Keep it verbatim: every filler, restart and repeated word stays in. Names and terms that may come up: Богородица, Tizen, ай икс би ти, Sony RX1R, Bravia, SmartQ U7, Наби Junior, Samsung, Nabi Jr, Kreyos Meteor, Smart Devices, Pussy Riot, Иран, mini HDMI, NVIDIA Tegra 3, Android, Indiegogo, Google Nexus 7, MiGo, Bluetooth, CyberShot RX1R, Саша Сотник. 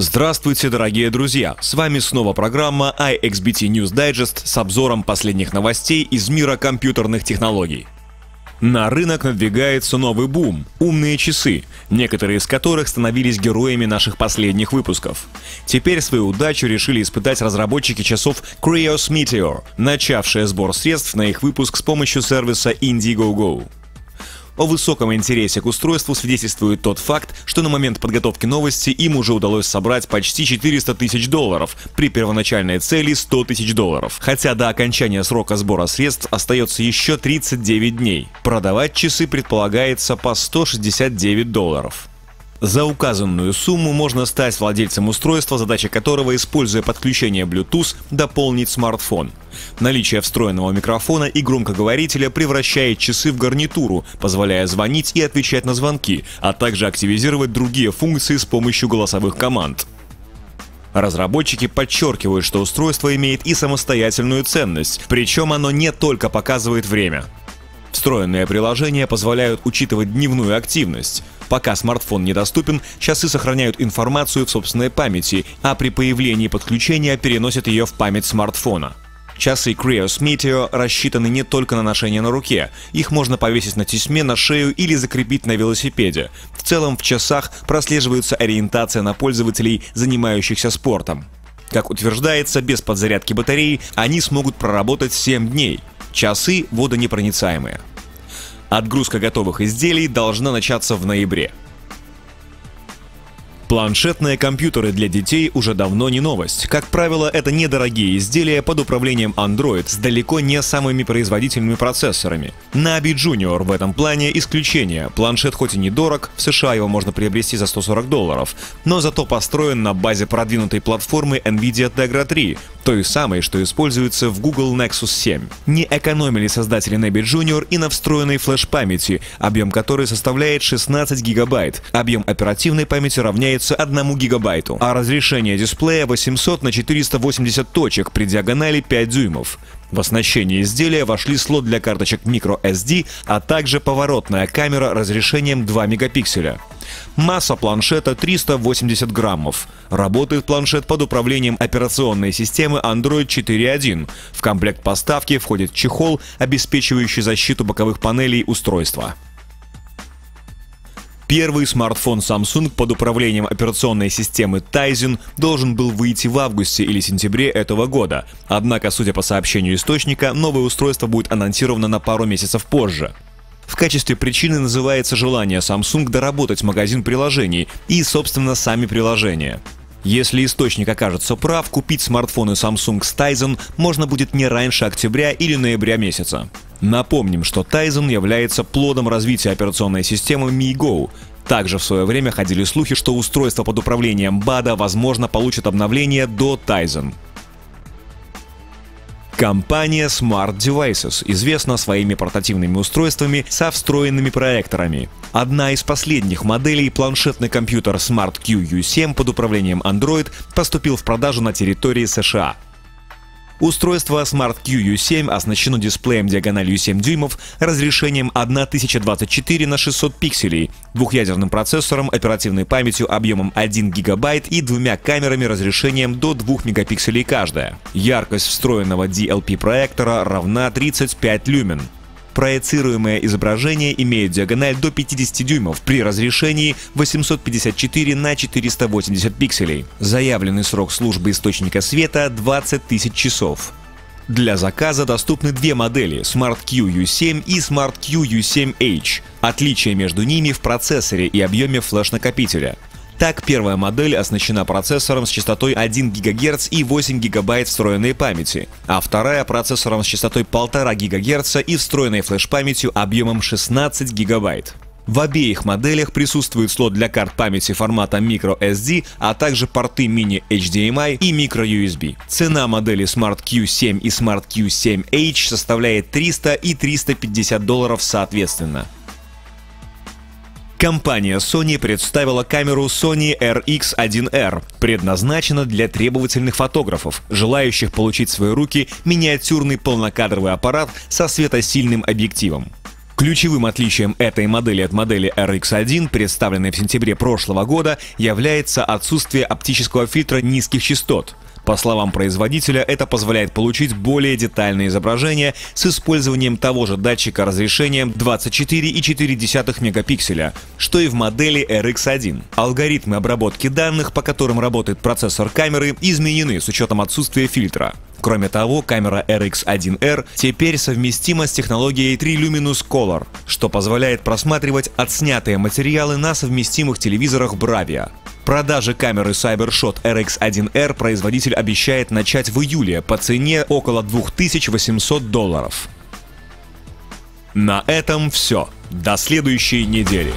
Здравствуйте, дорогие друзья! С вами снова программа ай икс би ти News Digest с обзором последних новостей из мира компьютерных технологий. На рынок надвигается новый бум – умные часы, некоторые из которых становились героями наших последних выпусков. Теперь свою удачу решили испытать разработчики часов Kreyos Meteor, начавшие сбор средств на их выпуск с помощью сервиса Indiegogo. О высоком интересе к устройству свидетельствует тот факт, что на момент подготовки новости им уже удалось собрать почти четыреста тысяч долларов при первоначальной цели сто тысяч долларов. Хотя до окончания срока сбора средств остается еще тридцать девять дней. Продавать часы предполагается по сто шестьдесят девять долларов. За указанную сумму можно стать владельцем устройства, задача которого, используя подключение Bluetooth, дополнить смартфон. Наличие встроенного микрофона и громкоговорителя превращает часы в гарнитуру, позволяя звонить и отвечать на звонки, а также активизировать другие функции с помощью голосовых команд. Разработчики подчеркивают, что устройство имеет и самостоятельную ценность, причем оно не только показывает время. Встроенные приложения позволяют учитывать дневную активность. Пока смартфон недоступен, часы сохраняют информацию в собственной памяти, а при появлении подключения переносят ее в память смартфона. Часы Kreyos Meteor рассчитаны не только на ношение на руке, их можно повесить на тесьме, на шею или закрепить на велосипеде. В целом в часах прослеживается ориентация на пользователей, занимающихся спортом. Как утверждается, без подзарядки батареи они смогут проработать семь дней. Часы водонепроницаемые. Отгрузка готовых изделий должна начаться в ноябре. Планшетные компьютеры для детей уже давно не новость. Как правило, это недорогие изделия под управлением Android с далеко не самыми производительными процессорами. Наби Junior в этом плане исключение. Планшет хоть и недорог, в США его можно приобрести за сто сорок долларов, но зато построен на базе продвинутой платформы NVIDIA Tegra три, той самой, что используется в Google Nexus семь. Не экономили создатели Nabi Junior и на встроенной флеш-памяти, объем которой составляет шестнадцать гигабайт. Объем оперативной памяти равняется одному гигабайту, а разрешение дисплея восемьсот на четыреста восемьдесят точек при диагонали пять дюймов. В оснащение изделия вошли слот для карточек microэс ди, а также поворотная камера разрешением два мегапикселя. Масса планшета триста восемьдесят граммов. Работает планшет под управлением операционной системы Android четыре точка один. В комплект поставки входит чехол, обеспечивающий защиту боковых панелей устройства. Первый смартфон Samsung под управлением операционной системы Tizen должен был выйти в августе или сентябре этого года. Однако, судя по сообщению источника, новое устройство будет анонсировано на пару месяцев позже. В качестве причины называется желание Samsung доработать магазин приложений и, собственно, сами приложения. Если источник окажется прав, купить смартфоны Samsung с Tizen можно будет не раньше октября или ноября месяца. Напомним, что Tizen является плодом развития операционной системы MiGo. Также в свое время ходили слухи, что устройство под управлением бада, возможно, получит обновление до Tizen. Компания Smart Devices известна своими портативными устройствами со встроенными проекторами. Одна из последних моделей, планшетный компьютер SmartQ ю семь под управлением Android, поступил в продажу на территории США. Устройство SmartQ ю семь оснащено дисплеем диагональю семь дюймов, разрешением тысяча двадцать четыре на шестьсот пикселей, двухъядерным процессором, оперативной памятью объемом один гигабайт и двумя камерами разрешением до двух мегапикселей каждая. Яркость встроенного ди эл пи-проектора равна тридцать пять люмен. Проецируемое изображение имеет диагональ до пятидесяти дюймов при разрешении восемьсот пятьдесят четыре на четыреста восемьдесят пикселей. Заявленный срок службы источника света – двадцать тысяч часов. Для заказа доступны две модели – SmartQ ю семь и SmartQ ю семь эйч. Отличие между ними в процессоре и объеме флеш-накопителя. Так, первая модель оснащена процессором с частотой один гигагерц и восемь гигабайт встроенной памяти, а вторая процессором с частотой полтора гигагерца и встроенной флеш-памятью объемом шестнадцать гигабайт. В обеих моделях присутствует слот для карт памяти формата microэс ди, а также порты mini эйч ди эм ай и microю эс би. Цена модели SmartQ семь и SmartQ ю семь эйч составляет триста и триста пятьдесят долларов соответственно. Компания Sony представила камеру Sony эр икс один эр, предназначена для требовательных фотографов, желающих получить в свои руки миниатюрный полнокадровый аппарат со светосильным объективом. Ключевым отличием этой модели от модели эр икс один, представленной в сентябре прошлого года, является отсутствие оптического фильтра низких частот. По словам производителя, это позволяет получить более детальное изображение с использованием того же датчика разрешением двадцать четыре и четыре десятых мегапикселя, что и в модели эр икс один. Алгоритмы обработки данных, по которым работает процессор камеры, изменены с учетом отсутствия фильтра. Кроме того, камера эр икс один эр теперь совместима с технологией три люминус Color, что позволяет просматривать отснятые материалы на совместимых телевизорах Bravia. Продажи камеры CyberShot эр икс один эр производитель обещает начать в июле по цене около двух тысяч восьмисот долларов. На этом все. До следующей недели.